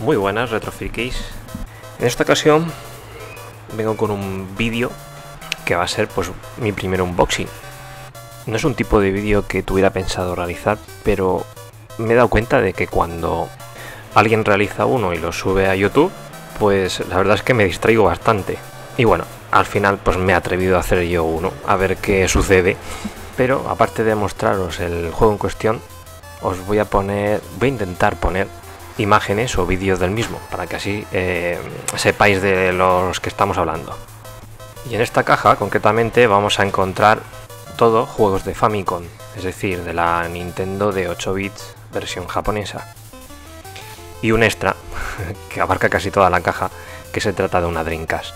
Muy buenas, retrofrikis. En esta ocasión vengo con un vídeo que va a ser pues mi primer unboxing. No es un tipo de vídeo que tuviera pensado realizar, pero me he dado cuenta de que cuando alguien realiza uno y lo sube a YouTube, pues la verdad es que me distraigo bastante. Y bueno, al final pues me he atrevido a hacer yo uno, a ver qué sucede. Pero aparte de mostraros el juego en cuestión, os voy a intentar poner imágenes o vídeos del mismo, para que así sepáis de los que estamos hablando. Y en esta caja concretamente vamos a encontrar todo juegos de Famicom, es decir, de la Nintendo de 8 bits versión japonesa. Y un extra, que abarca casi toda la caja, que se trata de una Dreamcast.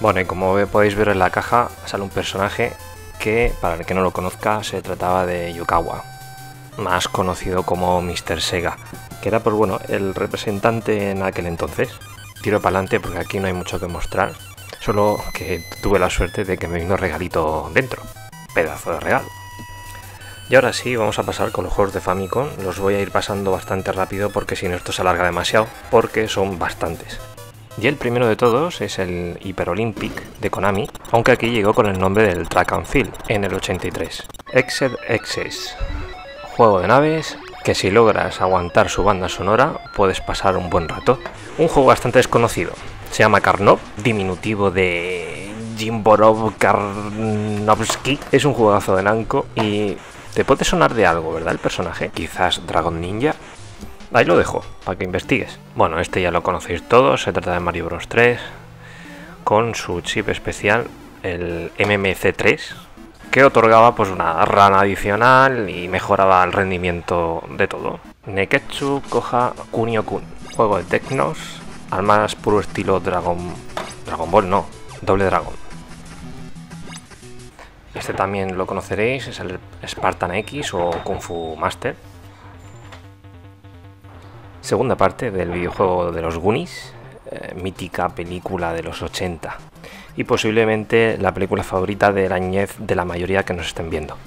Bueno, y como podéis ver en la caja sale un personaje que, para el que no lo conozca, se trataba de Yukawa, más conocido como Mr. Sega, que era pues bueno, el representante en aquel entonces. Tiro para adelante porque aquí no hay mucho que mostrar, solo que tuve la suerte de que me vino regalito dentro, pedazo de regalo. Y ahora sí, vamos a pasar con los juegos de Famicom. Los voy a ir pasando bastante rápido porque si no esto se alarga demasiado, porque son bastantes. Y el primero de todos es el Hyper Olympic de Konami, aunque aquí llegó con el nombre del Track and Field en el 83. Exed Exes, juego de naves que si logras aguantar su banda sonora puedes pasar un buen rato. Un juego bastante desconocido, se llama Karnov, diminutivo de Jimborov Karnovsky. Es un juegazo de Nanco y te puede sonar de algo, ¿verdad? El personaje, quizás Dragon Ninja. Ahí lo dejo, para que investigues. Bueno, este ya lo conocéis todos, se trata de Mario Bros. 3, con su chip especial, el MMC3, que otorgaba pues una RAM adicional y mejoraba el rendimiento de todo. Nekketsu Kouha Kunio Kun, juego de Tecnos, al más puro estilo Double Dragon. Este también lo conoceréis, es el Spartan X o Kung Fu Master. Segunda parte del videojuego de los Goonies, mítica película de los 80 y posiblemente la película favorita de la niñez de la mayoría que nos estén viendo.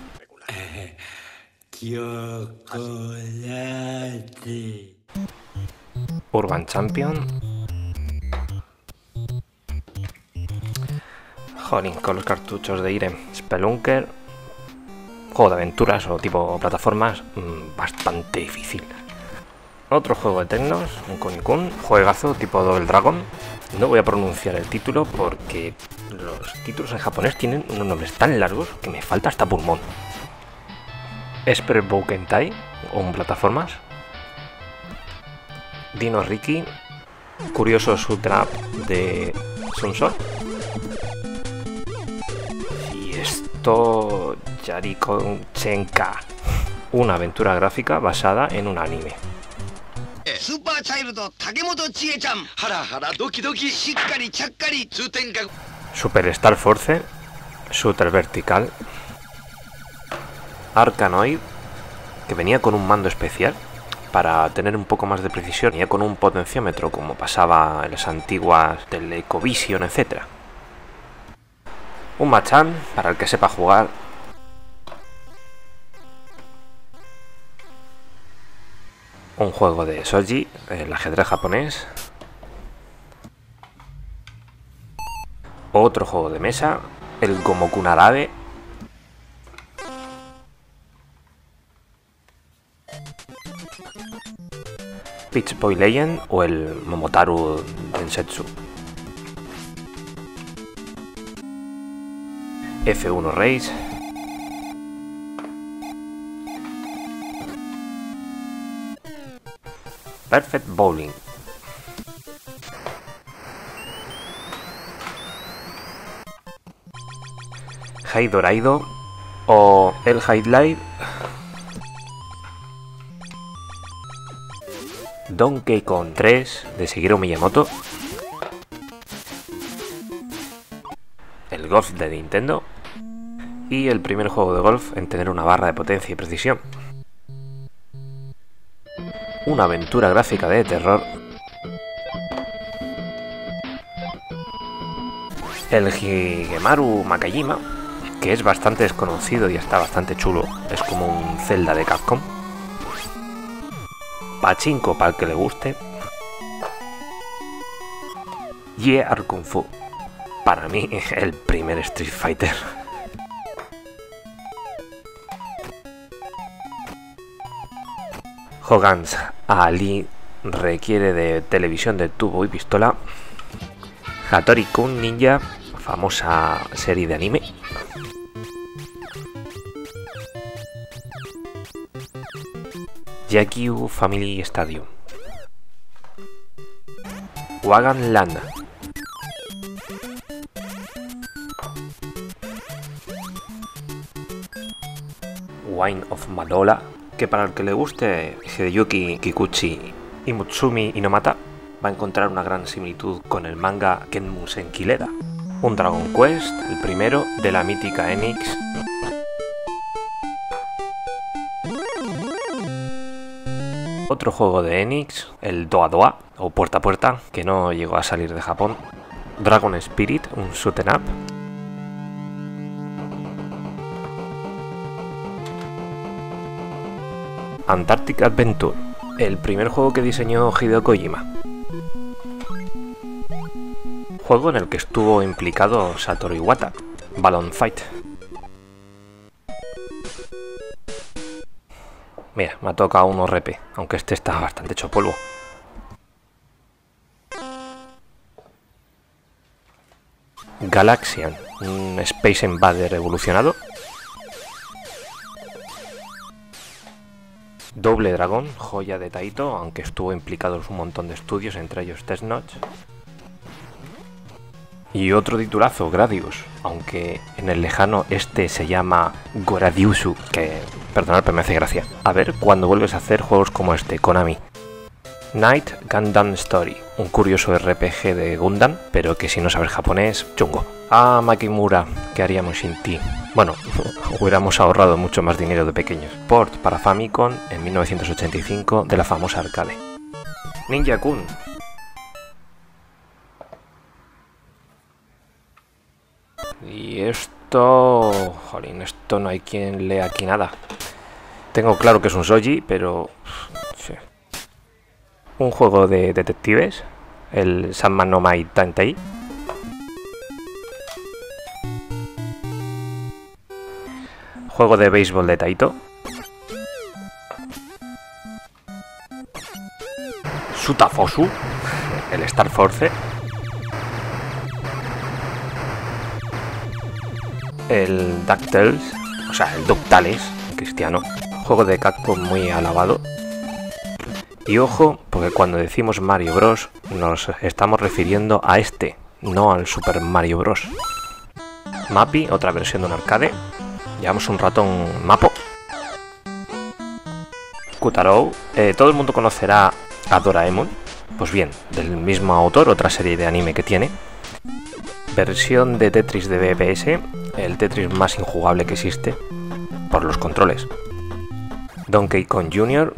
Urban Champion. Jolín, con los cartuchos de Irem. Spelunker. Juego de aventuras o tipo plataformas, bastante difícil. Otro juego de Tecnos, un Kunio Kun, juegazo tipo Double Dragon. No voy a pronunciar el título porque los títulos en japonés tienen unos nombres tan largos que me falta hasta pulmón. Esper Bokentai, o en plataformas. Dino Ricky, curioso Sutra de Sunsor. Y esto, Yariko-chenka, una aventura gráfica basada en un anime. Superstar Force, shooter vertical. Arkanoid, que venía con un mando especial para tener un poco más de precisión, venía con un potenciómetro como pasaba en las antiguas Telecovision, etc. Un Machan, para el que sepa jugar. Un juego de Shogi, el ajedrez japonés. Otro juego de mesa, el Gomokun Arabe. Peach Boy Legend o el Momotaru Densetsu. F1 Race. Perfect Bowling. Hydlide o el Hydlide. Donkey Kong 3 de Shigeru Miyamoto. El golf de Nintendo. Y el primer juego de golf en tener una barra de potencia y precisión. Una aventura gráfica de terror. El Higemaru Makajima, que es bastante desconocido y está bastante chulo. Es como un Zelda de Capcom. Pachinko para el que le guste. Year Kung Fu. Para mí, el primer Street Fighter. Hogan's Ali requiere de televisión de tubo y pistola. Hattori Kun Ninja, famosa serie de anime. Yakyu Family Stadium. Wagon Land. Wine of Malola, que para el que le guste Hideyuki Kikuchi y Mutsumi Inomata, va a encontrar una gran similitud con el manga Kenmu Senkireda. Un Dragon Quest, el primero de la mítica Enix. Otro juego de Enix, el Doa Doa, o Puerta a Puerta, que no llegó a salir de Japón. Dragon Spirit, un shoot'em up. Antarctic Adventure, el primer juego que diseñó Hideo Kojima. Juego en el que estuvo implicado Satoru Iwata, Balloon Fight. Mira, me ha tocado un RP, aunque este está bastante hecho polvo. Galaxian, un Space Invader evolucionado. Double Dragon, joya de Taito, aunque estuvo implicado un montón de estudios, entre ellos Tecnos. Y otro titulazo, Gradius, aunque en el lejano este se llama Goradiusu, que, perdonad, pero me hace gracia. A ver cuando vuelves a hacer juegos como este, Konami. Night Gundam Story, un curioso RPG de Gundam, pero que si no sabes japonés, chungo. Ah, Makimura, ¿qué haríamos sin ti? Bueno, hubiéramos ahorrado mucho más dinero de pequeños. Port para Famicom en 1985 de la famosa arcade. Ninja Kun. Y esto... jolín, esto no hay quien lea aquí nada. Tengo claro que es un Shogi, pero... sí. Un juego de detectives, el Sanman no Mai Tantei. Juego de béisbol de Taito. Sutafosu, el Star Force. El DuckTales, o sea, el DuckTales cristiano. Juego de Capcom muy alabado. Y ojo, porque cuando decimos Mario Bros. Nos estamos refiriendo a este, no al Super Mario Bros. Mappy, otra versión de un arcade. Llevamos un ratón Mapo. Kutarou, todo el mundo conocerá a Doraemon. Pues bien, del mismo autor, otra serie de anime que tiene. Versión de Tetris de BBS. El Tetris más injugable que existe por los controles. Donkey Kong Jr.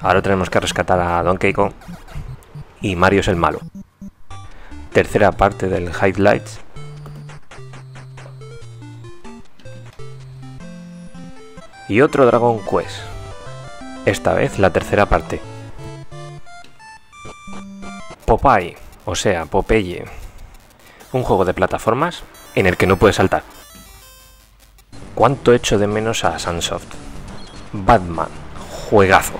Ahora tenemos que rescatar a Donkey Kong. Y Mario es el malo. Tercera parte del Hydlide. Y otro Dragon Quest. Esta vez la tercera parte. Popeye, o sea, Popeye. Un juego de plataformas en el que no puedes saltar. ¿Cuánto echo de menos a Sunsoft? Batman, juegazo.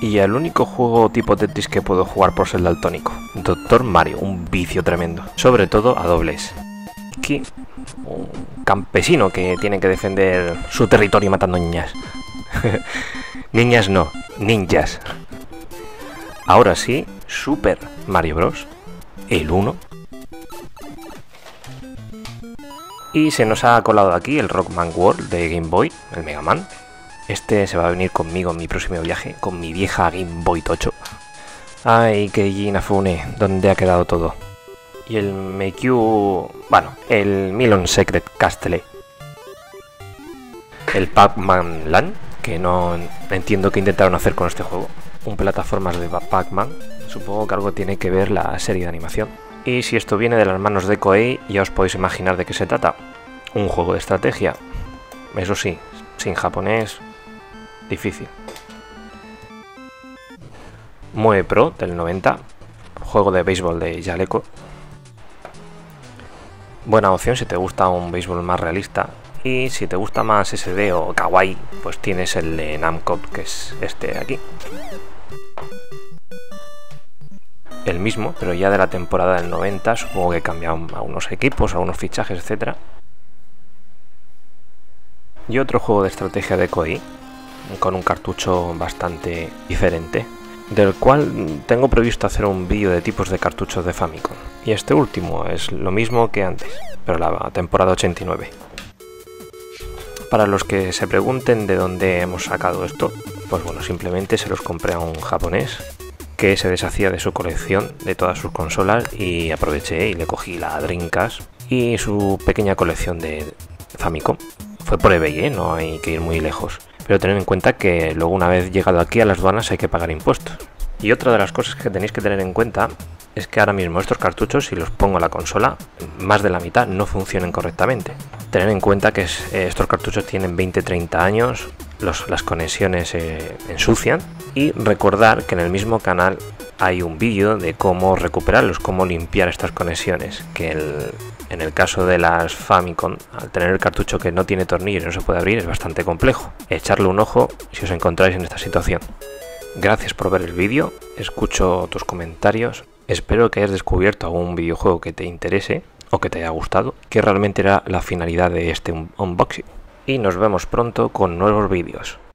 Y el único juego tipo Tetris que puedo jugar por ser daltónico, Doctor Mario, un vicio tremendo, sobre todo a dobles. Aquí, un campesino que tiene que defender su territorio matando niñas. Niñas no, ninjas. Ahora sí, Super Mario Bros. El 1. Y se nos ha colado aquí el Rockman World de Game Boy, el Mega Man. Este se va a venir conmigo en mi próximo viaje, con mi vieja Game Boy Tocho. Ay, Keiji Inafune, ¿dónde ha quedado todo? Y el Meikyu... bueno, el Milon Secret Castle. El Pac-Man Land, que no entiendo qué intentaron hacer con este juego. Un plataformas de Pac-Man, supongo que algo tiene que ver la serie de animación. Y si esto viene de las manos de Koei, ya os podéis imaginar de qué se trata. Un juego de estrategia. Eso sí, sin japonés, difícil. Mue Pro del 90, juego de béisbol de Jaleco. Buena opción si te gusta un béisbol más realista. Y si te gusta más SD o kawaii, pues tienes el de Namco, que es este de aquí. El mismo, pero ya de la temporada del 90, supongo que cambiaron algunos equipos, algunos fichajes, etc. Y otro juego de estrategia de Koei, con un cartucho bastante diferente, del cual tengo previsto hacer un vídeo de tipos de cartuchos de Famicom. Y este último es lo mismo que antes, pero la temporada 89. Para los que se pregunten de dónde hemos sacado esto, pues bueno, simplemente se los compré a un japonés que se deshacía de su colección, de todas sus consolas, y aproveché y le cogí la Dreamcast y su pequeña colección de Famicom. Fue por eBay, ¿eh? No hay que ir muy lejos. Pero tened en cuenta que luego, una vez llegado aquí a las aduanas, hay que pagar impuestos. Y otra de las cosas que tenéis que tener en cuenta es que ahora mismo estos cartuchos, si los pongo a la consola, más de la mitad no funcionan correctamente. Tened en cuenta que estos cartuchos tienen 20-30 años, las conexiones se ensucian, y recordar que en el mismo canal hay un vídeo de cómo recuperarlos, cómo limpiar estas conexiones, que en el caso de las Famicom, al tener el cartucho que no tiene tornillos y no se puede abrir, es bastante complejo. Echarle un ojo si os encontráis en esta situación. Gracias por ver el vídeo, escucho tus comentarios, espero que hayas descubierto algún videojuego que te interese o que te haya gustado, que realmente era la finalidad de este unboxing. Y nos vemos pronto con nuevos vídeos.